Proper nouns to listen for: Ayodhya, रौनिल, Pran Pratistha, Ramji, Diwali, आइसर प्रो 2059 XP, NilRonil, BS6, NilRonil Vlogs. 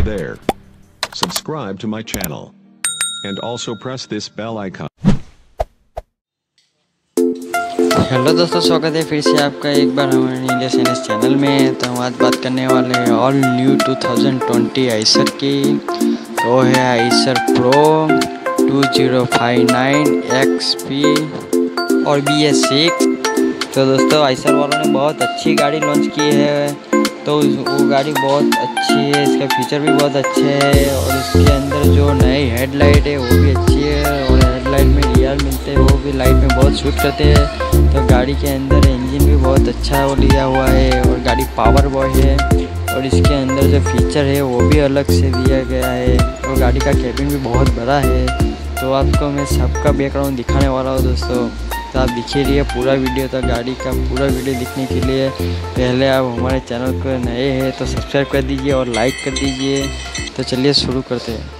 me there. Subscribe to my channel. And also press this bell icon. Hello दोस्तों, स्वागत है फिर से आपका एक बार हमारे इंडिया सीरीज चैनल में। तो हम आज बात करने वाले हैं ऑल न्यू 2020 आइसर की। तो है आइसर प्रो 2059 XP और BS6। तो दोस्तों आइसर वालों ने बहुत अच्छी गाड़ी लॉन्च की है, तो वो गाड़ी बहुत अच्छी है, इसका फीचर भी बहुत अच्छे है और इसके अंदर जो नई हेडलाइट है वो भी अच्छी है और हेडलाइट में रियल मिलते हैं, वो भी लाइट में बहुत शूट करते हैं। तो गाड़ी के अंदर इंजन भी बहुत अच्छा वो लिया हुआ है और गाड़ी पावर बॉय है और इसके अंदर जो फीचर है वो भी अलग से दिया गया है और गाड़ी का केबिन भी बहुत बड़ा है। तो आपको मैं सबका बैकग्राउंड दिखाने वाला हूँ दोस्तों, तो आप दिखे रहिए पूरा वीडियो। तो गाड़ी का पूरा वीडियो देखने के लिए पहले आप हमारे चैनल को नए हैं तो सब्सक्राइब कर दीजिए और लाइक कर दीजिए। तो चलिए शुरू करते हैं।